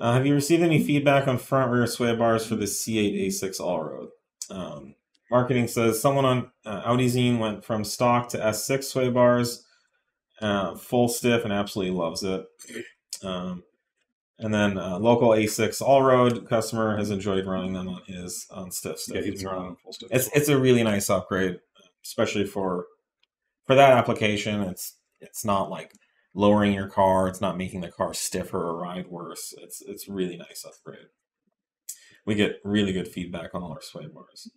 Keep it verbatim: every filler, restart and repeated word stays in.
Uh, have you received any feedback on front rear sway bars for the C eight A six All Road? Um, marketing says someone on uh, Audi Zine went from stock to S six sway bars, uh, full stiff, and absolutely loves it. Um, and then uh, local A six All Road customer has enjoyed running them on his on stiff stiff. Yeah, he's running full stiff. It's it's a really nice upgrade, especially for for that application. It's it's not like lowering your car, it's not making the car stiffer or ride worse. It's it's really nice upgrade. We get really good feedback on all our sway bars.